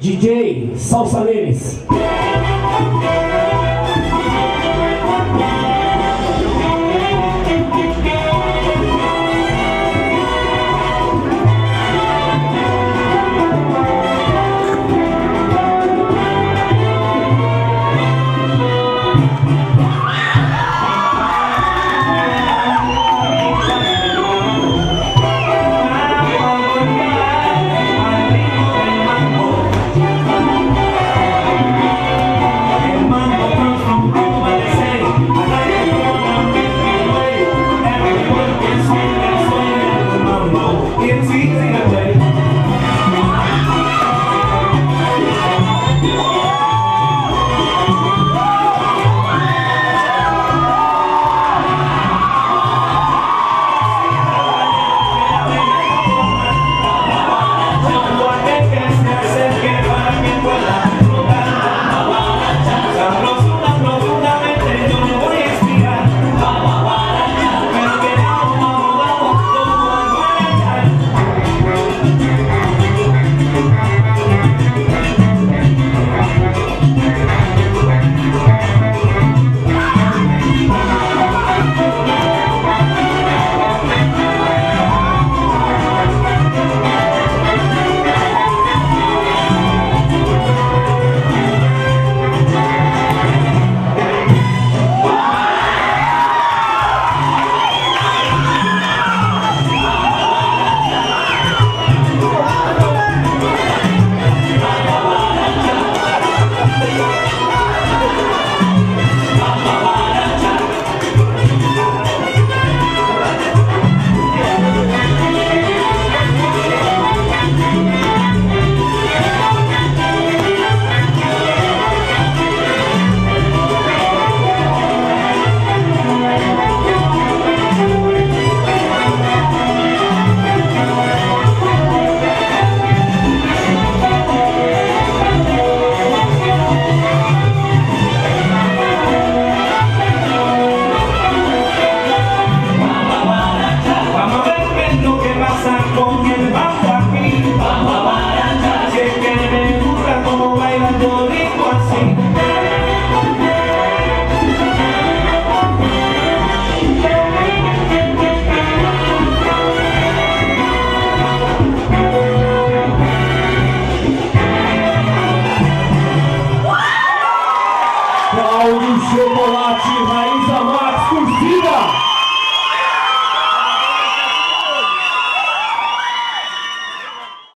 DJ SalsaLênis.